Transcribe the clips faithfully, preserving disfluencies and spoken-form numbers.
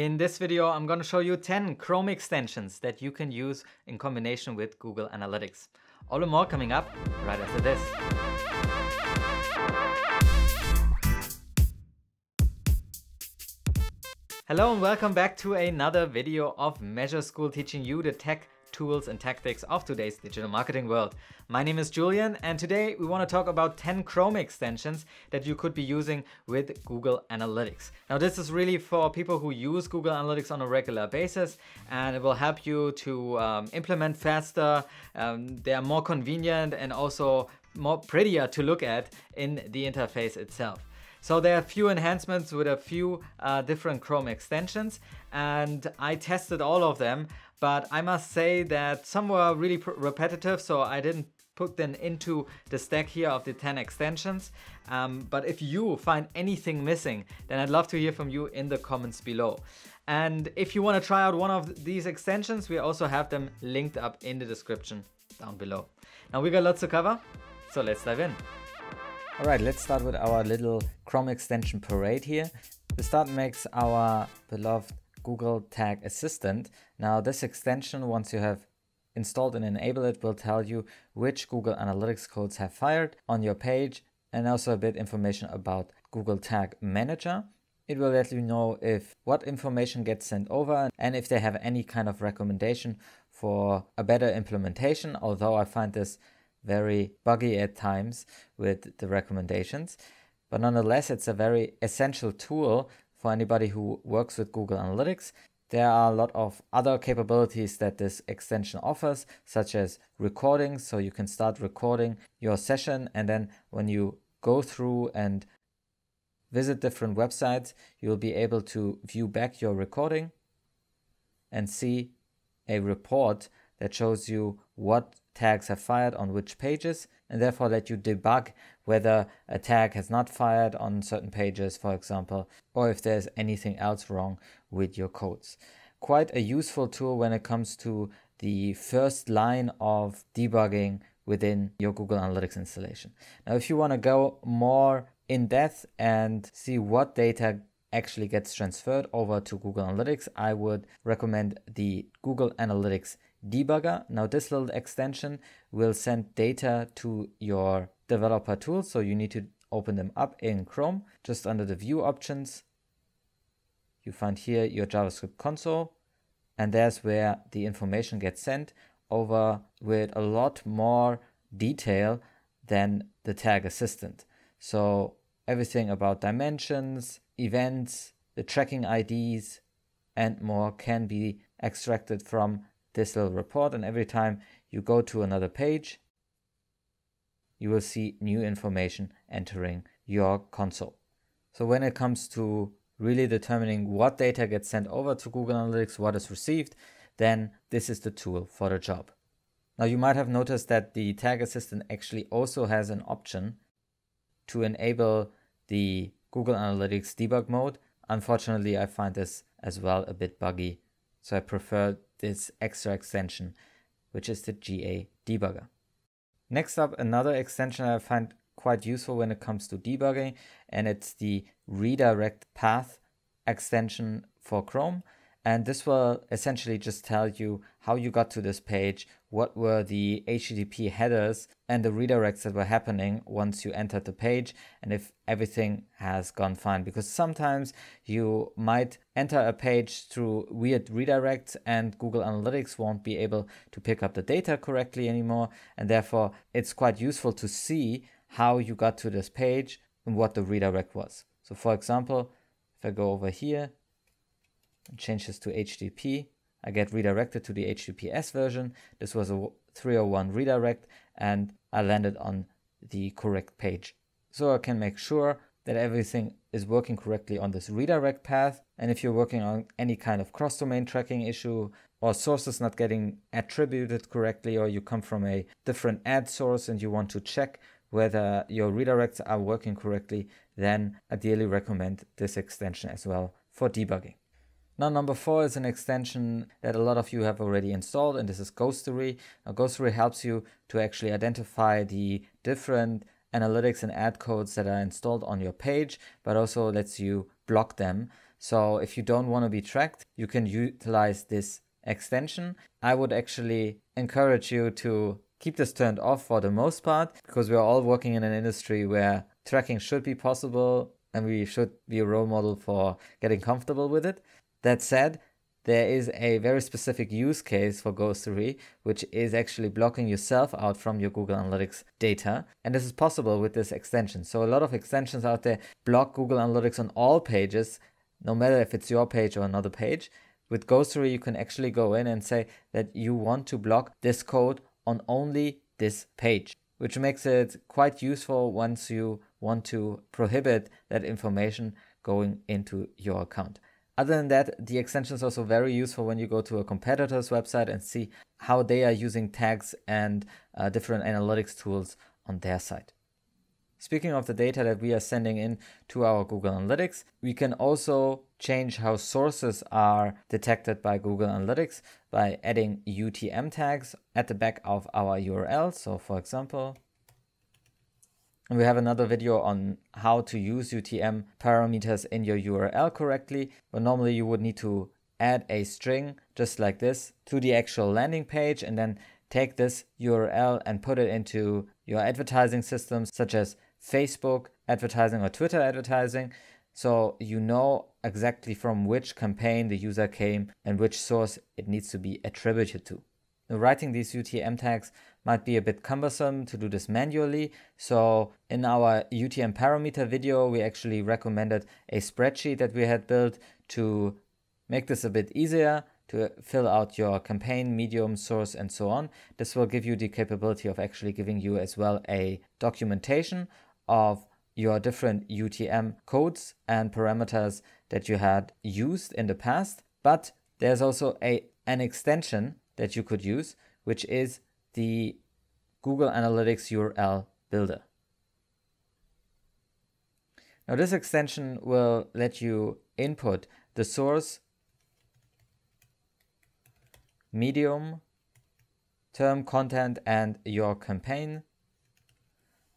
In this video, I'm going to show you ten Chrome extensions that you can use in combination with Google Analytics. All and more coming up right after this. Hello and welcome back to another video of Measure School, teaching you the tech, tools and tactics of today's digital marketing world. My name is Julian, and today we want to talk about ten Chrome extensions that you could be using with Google Analytics. Now, this is really for people who use Google Analytics on a regular basis, and it will help you to um, implement faster. Um, they are more convenient and also more prettier to look at in the interface itself. So there are a few enhancements with a few uh, different Chrome extensions, and I tested all of them, but I must say that some were really repetitive, so I didn't put them into the stack here of the ten extensions. Um, but if you find anything missing, then I'd love to hear from you in the comments below. And if you want to try out one of these extensions, we also have them linked up in the description down below. Now, we got lots to cover, so let's dive in. All right, let's start with our little Chrome extension parade here. The start makes our beloved Google Tag Assistant. Now, this extension, once you have installed and enabled it, will tell you which Google Analytics codes have fired on your page, and also a bit information about Google Tag Manager. It will let you know if what information gets sent over and if they have any kind of recommendation for a better implementation, although I find this very buggy at times with the recommendations. But nonetheless, it's a very essential tool for anybody who works with Google Analytics. There are a lot of other capabilities that this extension offers, such as recording. So you can start recording your session, and then when you go through and visit different websites, you'll be able to view back your recording and see a report that shows you what tags have fired on which pages, and therefore let you debug whether a tag has not fired on certain pages, for example, or if there's anything else wrong with your codes. Quite a useful tool when it comes to the first line of debugging within your Google Analytics installation. Now, if you want to go more in depth and see what data actually gets transferred over to Google Analytics, I would recommend the Google Analytics debugger. Now, this little extension will send data to your developer tools, so you need to open them up in Chrome. Just under the view options, you find here your JavaScript console, and there's where the information gets sent over with a lot more detail than the Tag Assistant. So everything about dimensions, events, the tracking I Ds, and more can be extracted from this little report, and every time you go to another page, you will see new information entering your console. So when it comes to really determining what data gets sent over to Google Analytics, what is received, then this is the tool for the job. Now, you might have noticed that the Tag Assistant actually also has an option to enable the Google Analytics debug mode. Unfortunately, I find this as well a bit buggy, so I prefer this extra extension, which is the G A debugger. Next up, another extension I find quite useful when it comes to debugging, and it's the Redirect Path extension for Chrome. And this will essentially just tell you how you got to this page, what were the H T T P headers and the redirects that were happening once you entered the page, and if everything has gone fine. Because sometimes you might enter a page through weird redirects and Google Analytics won't be able to pick up the data correctly anymore, and therefore it's quite useful to see how you got to this page and what the redirect was. So, for example, if I go over here and change this to H T T P, I get redirected to the H T T P S version. This was a three oh one redirect, and I landed on the correct page. So I can make sure that everything is working correctly on this redirect path. And if you're working on any kind of cross-domain tracking issue, or sources not getting attributed correctly, or you come from a different ad source and you want to check whether your redirects are working correctly, then I dearly recommend this extension as well for debugging. Now, number four is an extension that a lot of you have already installed, and this is Ghostery. Now, Ghostery helps you to actually identify the different analytics and ad codes that are installed on your page, but also lets you block them. So if you don't want to be tracked, you can utilize this extension. I would actually encourage you to keep this turned off for the most part, because we're all working in an industry where tracking should be possible and we should be a role model for getting comfortable with it. That said, there is a very specific use case for Ghostery, which is actually blocking yourself out from your Google Analytics data. And this is possible with this extension. So a lot of extensions out there block Google Analytics on all pages, no matter if it's your page or another page. With Ghostery, you can actually go in and say that you want to block this code on only this page, which makes it quite useful once you want to prohibit that information going into your account. Other than that, the extension is also very useful when you go to a competitor's website and see how they are using tags and uh, different analytics tools on their site. Speaking of the data that we are sending in to our Google Analytics, we can also change how sources are detected by Google Analytics by adding U T M tags at the back of our U R L. So for example, and we have another video on how to use U T M parameters in your U R L correctly, but normally you would need to add a string just like this to the actual landing page and then take this U R L and put it into your advertising systems such as Facebook advertising or Twitter advertising, so you know exactly from which campaign the user came and which source it needs to be attributed to. Writing these U T M tags might be a bit cumbersome to do this manually. So in our U T M parameter video, we actually recommended a spreadsheet that we had built to make this a bit easier, to fill out your campaign, medium, source, and so on. This will give you the capability of actually giving you as well a documentation of your different U T M codes and parameters that you had used in the past. But there's also a, an extension that you could use, which is the Google Analytics U R L builder. Now this extension will let you input the source, medium, term content, and your campaign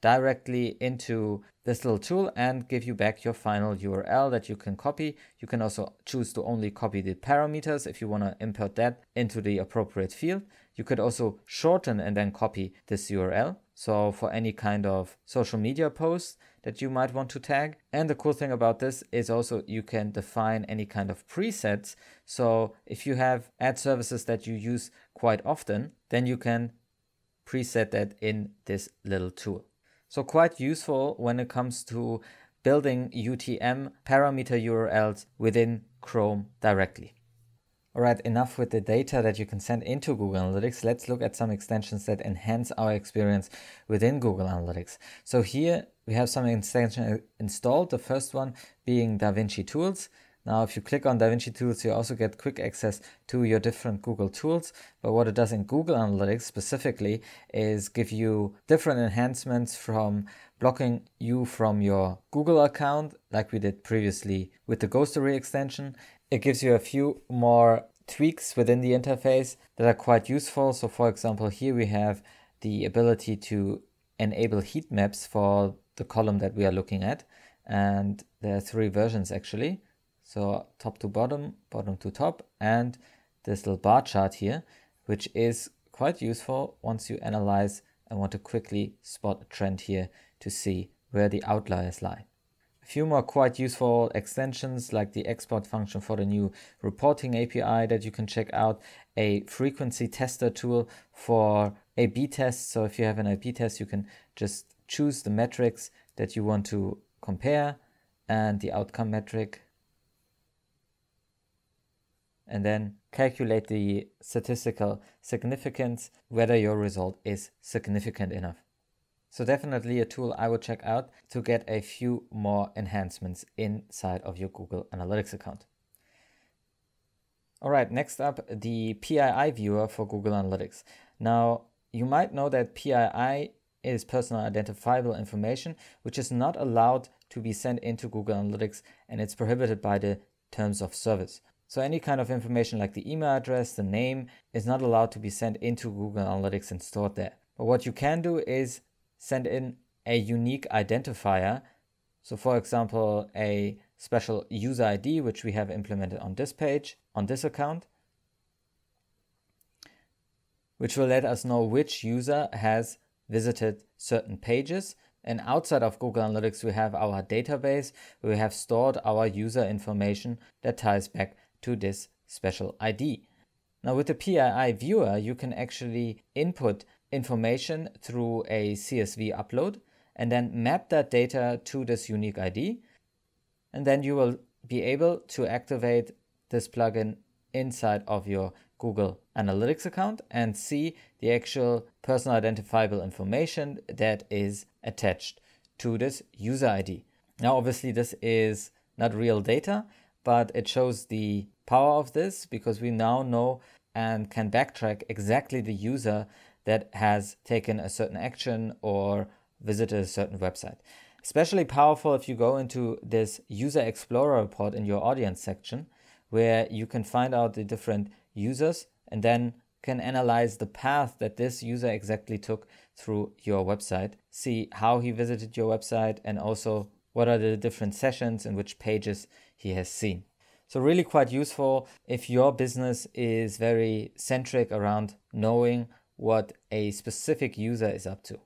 directly into this little tool and give you back your final U R L that you can copy. You can also choose to only copy the parameters if you want to import that into the appropriate field. You could also shorten and then copy this U R L. So for any kind of social media post that you might want to tag. And the cool thing about this is also you can define any kind of presets. So if you have ad services that you use quite often, then you can preset that in this little tool. So quite useful when it comes to building U T M parameter U R Ls within Chrome directly. All right, enough with the data that you can send into Google Analytics. Let's look at some extensions that enhance our experience within Google Analytics. So here we have some extension installed, the first one being DaVinci Tools. Now, if you click on DaVinci Tools, you also get quick access to your different Google tools. But what it does in Google Analytics specifically is give you different enhancements from blocking you from your Google account, like we did previously with the Ghostery extension. It gives you a few more tweaks within the interface that are quite useful. So for example, here we have the ability to enable heat maps for the column that we are looking at. And there are three versions actually. So top to bottom, bottom to top, and this little bar chart here, which is quite useful once you analyze and want to quickly spot a trend here to see where the outliers lie. A few more quite useful extensions like the export function for the new reporting A P I that you can check out, a frequency tester tool for A B tests. So if you have an A B test, you can just choose the metrics that you want to compare and the outcome metric, and then calculate the statistical significance, whether your result is significant enough. So definitely a tool I would check out to get a few more enhancements inside of your Google Analytics account. All right, next up, the P I I Viewer for Google Analytics. Now, you might know that P I I is personal identifiable information, which is not allowed to be sent into Google Analytics, and it's prohibited by the terms of service. So any kind of information like the email address, the name, is not allowed to be sent into Google Analytics and stored there. But what you can do is send in a unique identifier. So for example, a special user I D, which we have implemented on this page, on this account, which will let us know which user has visited certain pages. And outside of Google Analytics, we have our database, where we have stored our user information that ties back to this special I D. Now with the P I I viewer, you can actually input information through a C S V upload and then map that data to this unique I D. And then you will be able to activate this plugin inside of your Google Analytics account and see the actual personal identifiable information that is attached to this user I D. Now, obviously this is not real data, but it shows the power of this because we now know and can backtrack exactly the user that has taken a certain action or visited a certain website. Especially powerful if you go into this User Explorer report in your audience section, where you can find out the different users and then can analyze the path that this user exactly took through your website, see how he visited your website, and also what are the different sessions and which pages he has seen. So really quite useful if your business is very centric around knowing what a specific user is up to.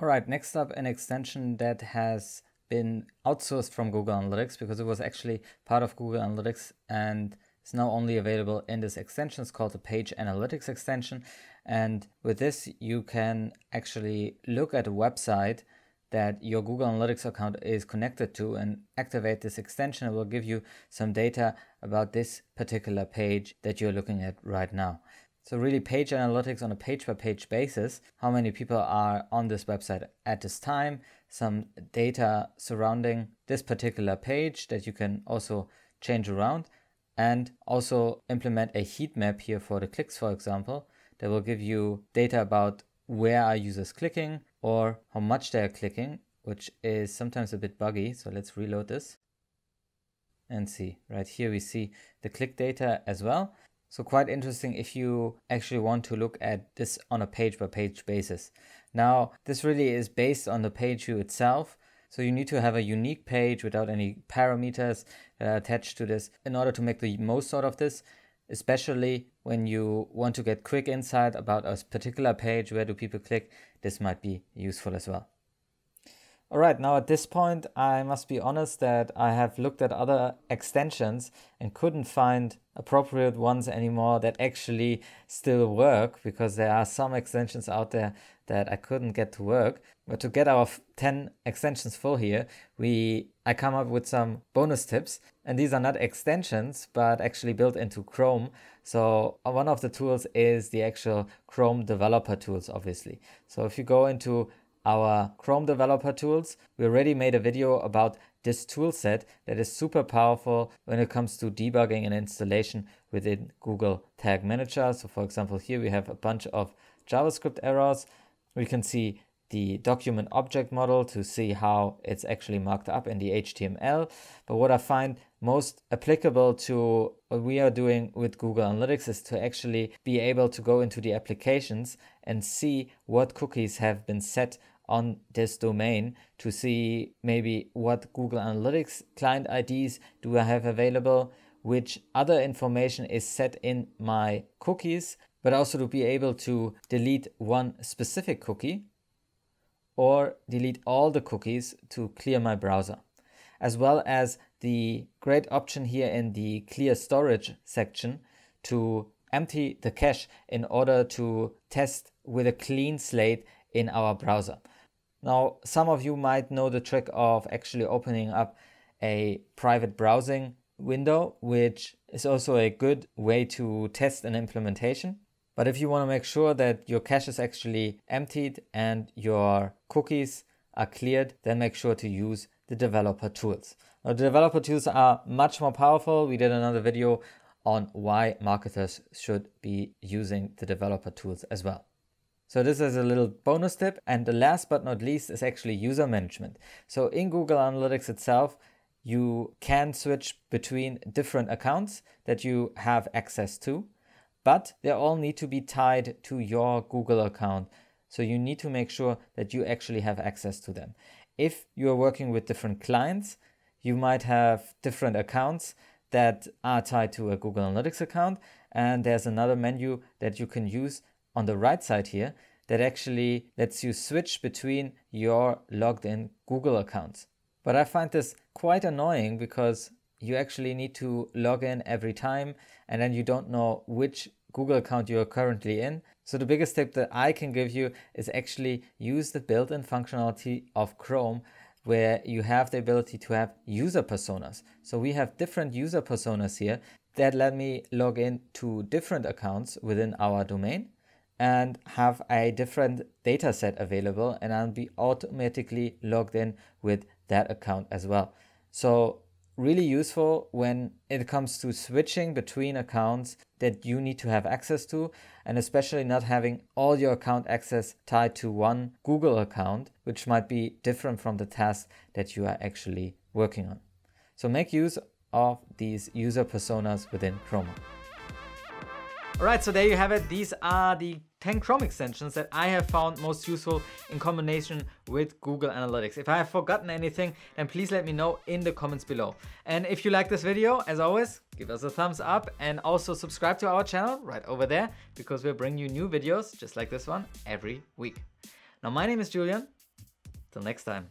All right, next up, an extension that has been outsourced from Google Analytics because it was actually part of Google Analytics and it's now only available in this extension. It's called the Page Analytics extension. And with this, you can actually look at a website that your Google Analytics account is connected to and activate this extension. It will give you some data about this particular page that you're looking at right now. So really page analytics on a page-by-page basis, how many people are on this website at this time, some data surrounding this particular page that you can also change around, and also implement a heat map here for the clicks, for example, that will give you data about where are users clicking or how much they are clicking, which is sometimes a bit buggy. So let's reload this and see. Right here we see the click data as well. So quite interesting if you actually want to look at this on a page-by-page basis. Now, this really is based on the page view itself. So you need to have a unique page without any parameters that are attached to this in order to make the most out of this, especially when you want to get quick insight about a particular page, where do people click, this might be useful as well. All right, now at this point, I must be honest that I have looked at other extensions and couldn't find appropriate ones anymore that actually still work, because there are some extensions out there that I couldn't get to work. But to get our ten extensions full here, we I come up with some bonus tips. And these are not extensions, but actually built into Chrome. So one of the tools is the actual Chrome Developer Tools, obviously. So if you go into our Chrome Developer Tools, we already made a video about this toolset that is super powerful when it comes to debugging and installation within Google Tag Manager. So for example, here we have a bunch of JavaScript errors. We can see the document object model to see how it's actually marked up in the H T M L. But what I find most applicable to what we are doing with Google Analytics is to actually be able to go into the applications and see what cookies have been set on this domain, to see maybe what Google Analytics client I Ds do I have available, which other information is set in my cookies, but also to be able to delete one specific cookie or delete all the cookies to clear my browser, as well as the great option here in the clear storage section to empty the cache in order to test with a clean slate in our browser. Now, some of you might know the trick of actually opening up a private browsing window, which is also a good way to test an implementation. But if you want to make sure that your cache is actually emptied and your cookies are cleared, then make sure to use the developer tools. Now, the developer tools are much more powerful. We did another video on why marketers should be using the developer tools as well. So this is a little bonus tip. And the last but not least is actually user management. So in Google Analytics itself, you can switch between different accounts that you have access to, but they all need to be tied to your Google account. So you need to make sure that you actually have access to them. If you are working with different clients, you might have different accounts that are tied to a Google Analytics account. And there's another menu that you can use on the right side here that actually lets you switch between your logged in Google accounts. But I find this quite annoying because you actually need to log in every time and then you don't know which Google account you are currently in. So the biggest tip that I can give you is actually use the built-in functionality of Chrome, where you have the ability to have user personas. So we have different user personas here that let me log in to different accounts within our domain and have a different data set available, and I'll be automatically logged in with that account as well. So really useful when it comes to switching between accounts that you need to have access to, and especially not having all your account access tied to one Google account, which might be different from the task that you are actually working on. So make use of these user personas within Chrome. All right, so there you have it. These are the ten Chrome extensions that I have found most useful in combination with Google Analytics. If I have forgotten anything, then please let me know in the comments below. And if you like this video, as always, give us a thumbs up and also subscribe to our channel right over there, because we'll bring you new videos just like this one every week. Now, my name is Julian. Till next time.